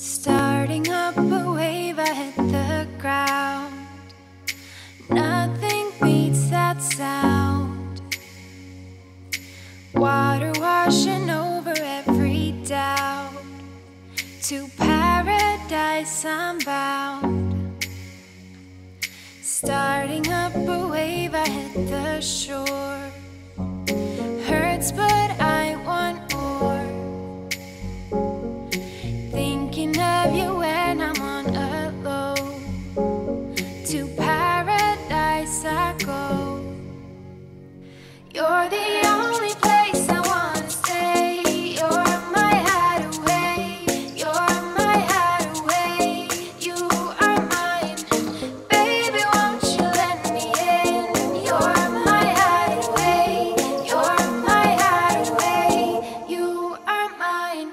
Starting up a wave, I hit the ground. Nothing beats that sound. Water washing over every doubt. To paradise I'm bound. Starting up a wave, I hit the shore. Hurts, but I want more. Thinking of you when I'm on a low. To paradise I go. You're the only place I wanna stay. You're my hideaway. You're my hideaway. You are mine. Baby, won't you let me in? You're my hideaway. You're my hideaway. You are mine.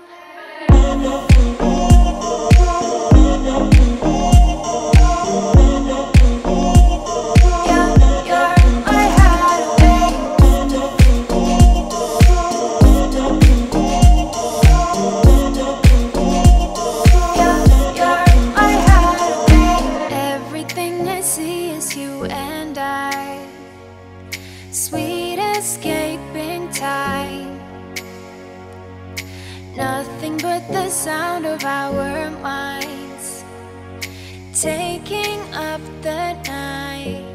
Sweet escaping time. Nothing but the sound of our minds taking up the night.